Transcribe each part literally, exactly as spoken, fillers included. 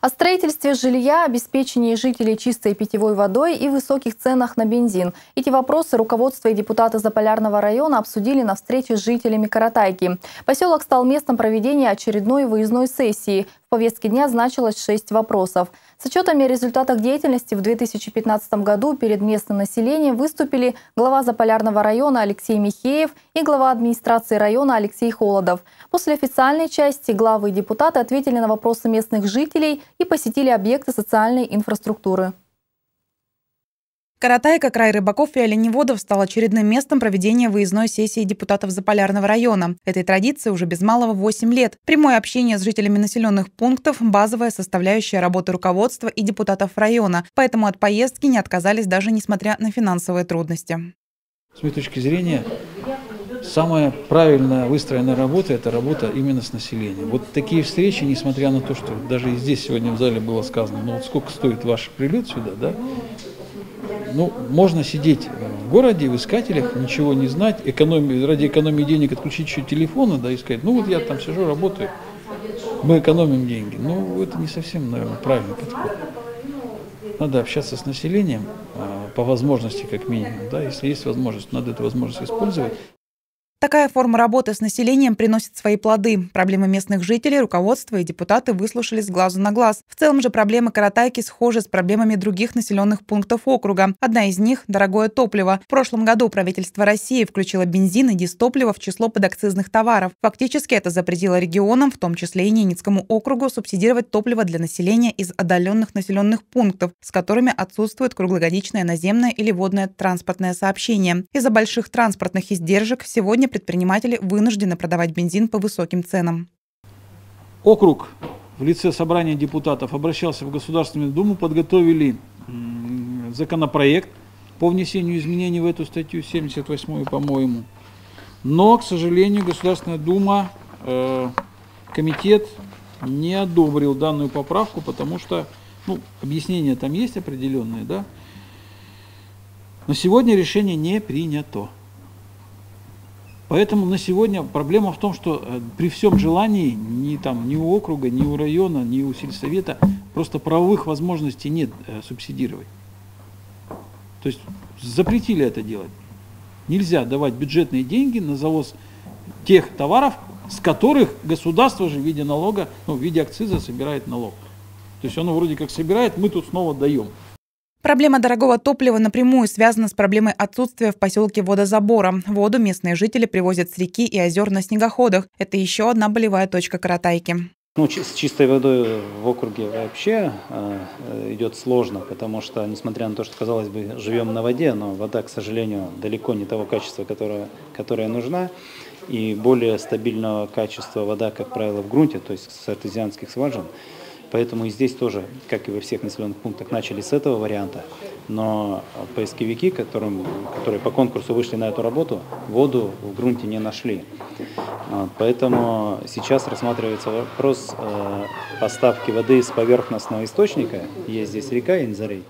О строительстве жилья, обеспечении жителей чистой питьевой водой и высоких ценах на бензин. Эти вопросы руководство и депутаты Заполярного района обсудили на встрече с жителями Каратайки. Поселок стал местом проведения очередной выездной сессии. В повестке дня значилось шесть вопросов. С отчетами о результатах деятельности в две тысячи пятнадцатом году перед местным населением выступили глава Заполярного района Алексей Михеев и глава администрации района Алексей Холодов. После официальной части главы и депутаты ответили на вопросы местных жителей и посетили объекты социальной инфраструктуры. Каратайка, край рыбаков и оленеводов, стал очередным местом проведения выездной сессии депутатов Заполярного района. Этой традиции уже без малого восемь лет. Прямое общение с жителями населенных пунктов – базовая составляющая работы руководства и депутатов района. Поэтому от поездки не отказались даже несмотря на финансовые трудности. С моей точки зрения, самая правильно выстроенная работа – это работа именно с населением. Вот такие встречи, несмотря на то, что даже и здесь сегодня в зале было сказано, ну вот сколько стоит ваш прилет сюда, да? Ну, можно сидеть в городе, в искателях, ничего не знать, экономии, ради экономии денег отключить еще телефона, да, и сказать, ну вот я там сижу, работаю, мы экономим деньги. Ну, это не совсем, наверное, правильный подход. Надо общаться с населением по возможности, как минимум, да, если есть возможность, надо эту возможность использовать. Такая форма работы с населением приносит свои плоды. Проблемы местных жителей, руководство и депутаты выслушали с глазу на глаз. В целом же проблемы Каратайки схожи с проблемами других населенных пунктов округа. Одна из них – дорогое топливо. В прошлом году правительство России включило бензин и дистопливо в число подакцизных товаров. Фактически это запретило регионам, в том числе и Ненецкому округу, субсидировать топливо для населения из отдаленных населенных пунктов, с которыми отсутствует круглогодичное наземное или водное транспортное сообщение. Из-за больших транспортных издержек сегодня предприниматели вынуждены продавать бензин по высоким ценам. Округ в лице собрания депутатов обращался в Государственную Думу, подготовили законопроект по внесению изменений в эту статью семьдесят восьмую, по-моему. Но, к сожалению, Государственная Дума, э, комитет не одобрил данную поправку, потому что, ну, объяснения там есть определенные, да? Но сегодня решение не принято. Поэтому на сегодня проблема в том, что при всем желании ни, там, ни у округа, ни у района, ни у сельсовета просто правовых возможностей нет субсидировать. То есть запретили это делать. Нельзя давать бюджетные деньги на завоз тех товаров, с которых государство же в виде налога, ну, в виде акциза собирает налог. То есть оно вроде как собирает, мы тут снова даем. Проблема дорогого топлива напрямую связана с проблемой отсутствия в поселке водозабора. Воду местные жители привозят с реки и озер на снегоходах. Это еще одна болевая точка Каратайки. Ну, с чистой водой в округе вообще э, идет сложно, потому что, несмотря на то, что, казалось бы, живем на воде, но вода, к сожалению, далеко не того качества, которое, которое нужна. И более стабильного качества вода, как правило, в грунте, то есть с артезианских скважин. Поэтому и здесь тоже, как и во всех населенных пунктах, начали с этого варианта. Но поисковики, которым, которые по конкурсу вышли на эту работу, воду в грунте не нашли. Поэтому сейчас рассматривается вопрос поставки воды из поверхностного источника. Есть здесь река Инзырей.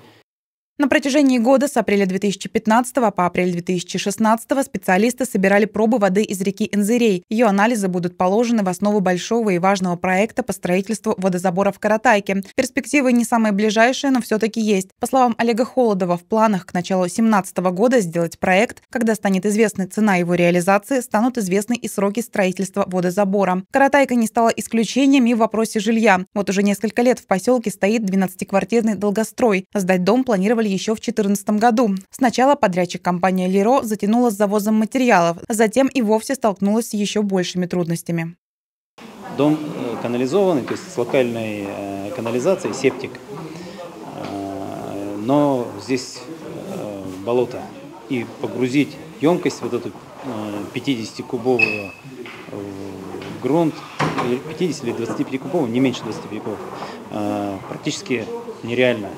На протяжении года с апреля две тысячи пятнадцатого по апрель две тысячи шестнадцатого специалисты собирали пробы воды из реки Инзырей. Ее анализы будут положены в основу большого и важного проекта по строительству водозабора в Каратайке. Перспективы не самые ближайшие, но все-таки есть. По словам Олега Холодова, в планах к началу две тысячи семнадцатого года сделать проект. Когда станет известна цена его реализации, станут известны и сроки строительства водозабора. Каратайка не стала исключением и в вопросе жилья. Вот уже несколько лет в поселке стоит двенадцатиквартирный долгострой. Сдать дом планировали еще в две тысячи четырнадцатом году. Сначала подрядчик компания «Леро» затянула с завозом материалов, затем и вовсе столкнулась с еще большими трудностями. Дом канализованный, то есть с локальной канализацией, септик. Но здесь болото. И погрузить емкость, вот эту пятидесятикубовую, в грунт, пятидесяти или двадцатипятикубовую, не меньше двадцати пяти кубов, практически нереально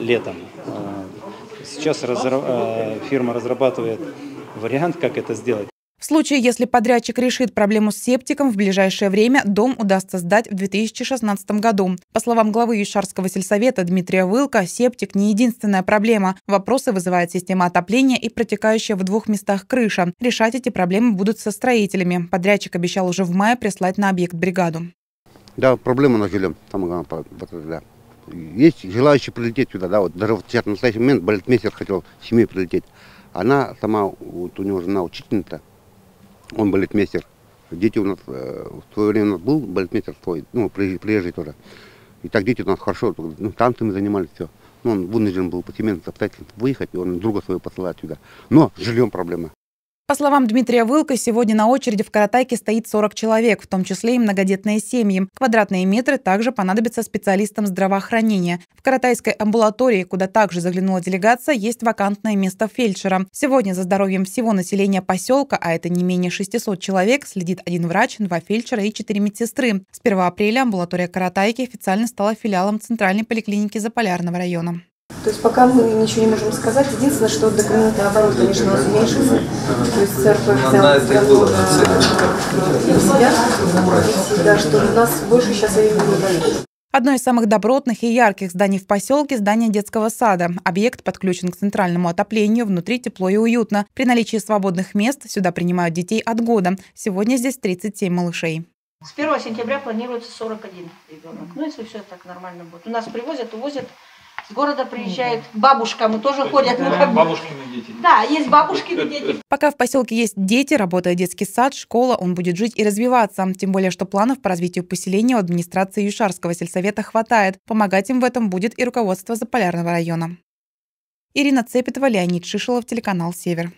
летом. Сейчас разра... фирма разрабатывает вариант, как это сделать. В случае, если подрядчик решит проблему с септиком, в ближайшее время дом удастся сдать в две тысячи шестнадцатом году. По словам главы Юшарского сельсовета Дмитрия Вылка, септик не единственная проблема. Вопросы вызывает система отопления и протекающая в двух местах крыша. Решать эти проблемы будут со строителями. Подрядчик обещал уже в мае прислать на объект бригаду. Да, проблема на жилем. Там, да. Есть желающие прилететь сюда, да, вот даже в сейчас, в настоящий момент балетмейстер хотел с семьей прилететь. Она сама, вот у него жена учительница, он балетмейстер. Дети у нас, в свое время у нас был балетмейстер свой, ну, приезжий тоже. И так дети у нас хорошо, ну, танцами занимались, все. Ну, он вынужден был по семейным обстоятельствам выехать, и он друга своего посылает сюда. Но с жильем проблема. По словам Дмитрия Вылка, сегодня на очереди в Каратайке стоит сорок человек, в том числе и многодетные семьи. Квадратные метры также понадобятся специалистам здравоохранения. В Каратайской амбулатории, куда также заглянула делегация, есть вакантное место фельдшера. Сегодня за здоровьем всего населения поселка, а это не менее шестисот человек, следит один врач, два фельдшера и четыре медсестры. С первого апреля амбулатория Каратайки официально стала филиалом Центральной поликлиники Заполярного района. То есть пока мы ничего не можем сказать, единственное, что документный оборот, конечно, уменьшился. То есть церковь взяла разговор для себя, да, что у нас больше сейчас и не дают. Одно из самых добротных и ярких зданий в поселке – здание детского сада. Объект подключен к центральному отоплению, внутри тепло и уютно. При наличии свободных мест сюда принимают детей от года. Сегодня здесь тридцать семь малышей. С первого сентября планируется сорок один ребенок. Ну, если все так нормально будет. У нас привозят, увозят. С города приезжает бабушка, мы тоже ходят. Да, ну, бабушкины дети. Да, есть бабушкины дети. Пока в поселке есть дети, работает детский сад, школа, он будет жить и развиваться. Тем более, что планов по развитию поселения у администрации Юшарского сельсовета хватает. Помогать им в этом будет и руководство Заполярного района. Ирина Цепетова, Леонид Шишелов, телеканал Север.